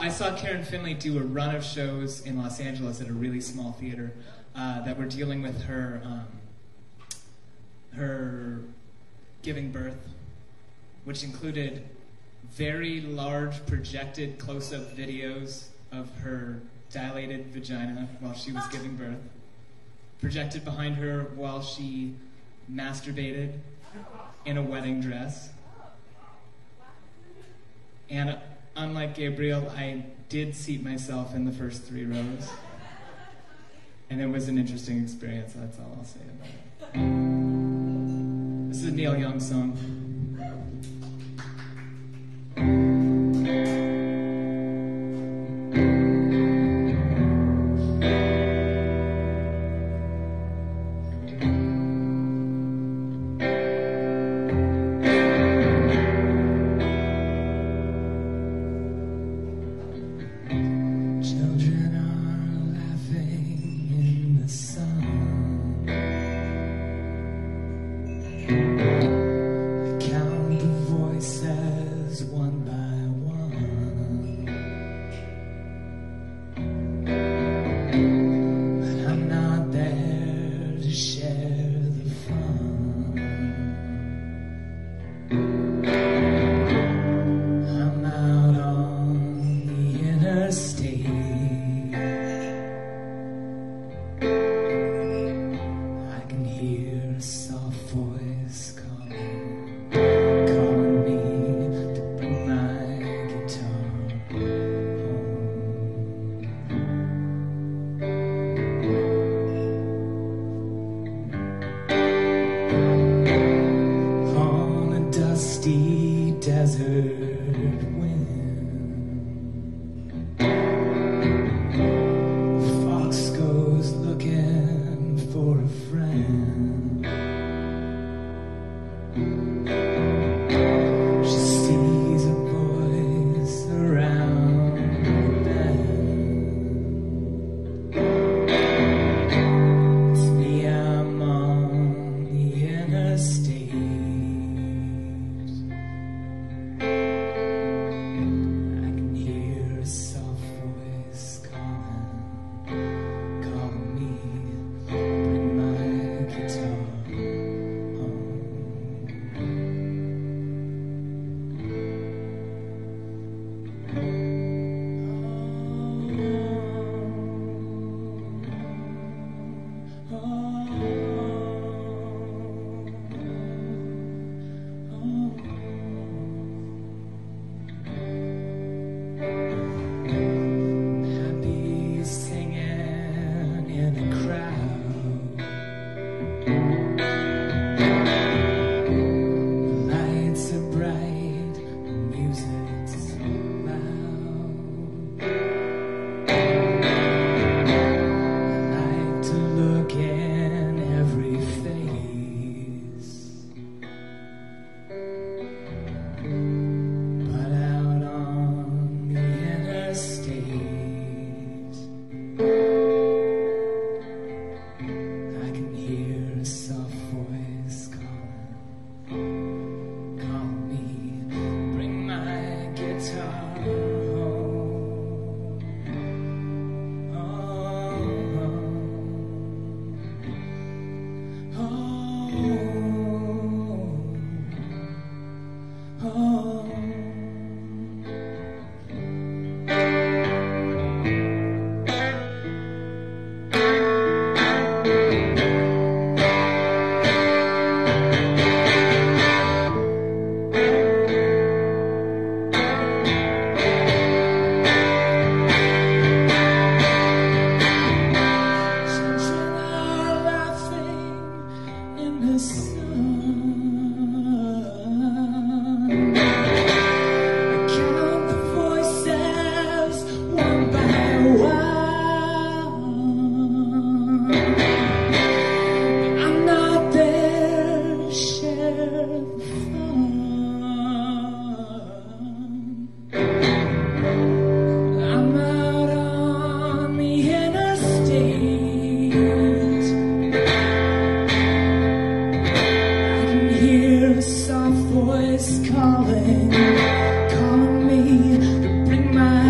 I saw Karen Finley do a run of shows in Los Angeles at a really small theater that were dealing with her her giving birth, which included very large projected close-up videos of her dilated vagina while she was giving birth, projected behind her while she masturbated in a wedding dress. And unlike Gabriel, I did seat myself in the first 3 rows. And it was an interesting experience, that's all I'll say about it. This is a Neil Young song. Soft voice calling me to bring my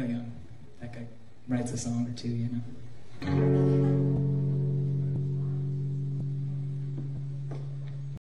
Neil Young. That guy writes a song or two, you know.